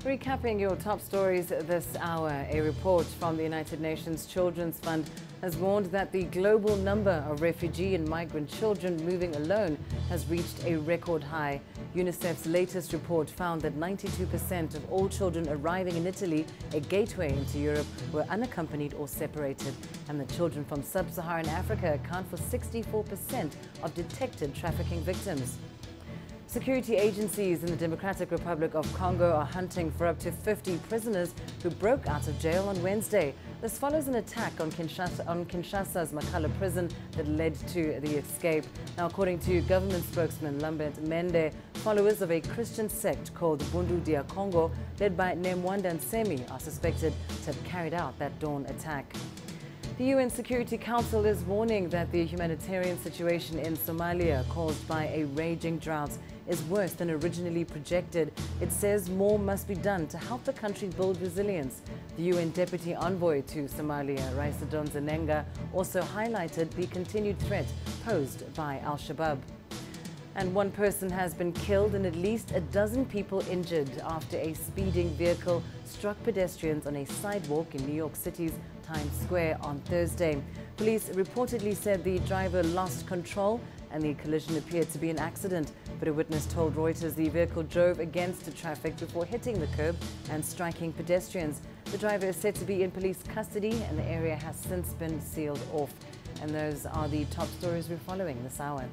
Recapping your top stories this hour, a report from the United Nations Children's Fund has warned that the global number of refugee and migrant children moving alone has reached a record high. UNICEF's latest report found that 92% of all children arriving in Italy, a gateway into Europe, were unaccompanied or separated. And the children from sub-Saharan Africa account for 64% of detected trafficking victims. Security agencies in the Democratic Republic of Congo are hunting for up to 50 prisoners who broke out of jail on Wednesday. This follows an attack on Kinshasa's Makala prison that led to the escape. Now, according to government spokesman Lambert Mende, followers of a Christian sect called Bundu Dia Kongo, led by Nemwandan Semi, are suspected to have carried out that dawn attack. The UN Security Council is warning that the humanitarian situation in Somalia, caused by a raging drought, is worse than originally projected. It says more must be done to help the country build resilience. The UN Deputy Envoy to Somalia, Raisa Don Zenenga, also highlighted the continued threat posed by Al-Shabaab. And one person has been killed and at least a dozen people injured after a speeding vehicle struck pedestrians on a sidewalk in New York City's Times Square on Thursday. Police reportedly said the driver lost control and the collision appeared to be an accident, but a witness told Reuters the vehicle drove against traffic before hitting the curb and striking pedestrians. The driver is said to be in police custody and the area has since been sealed off. And those are the top stories we're following this hour.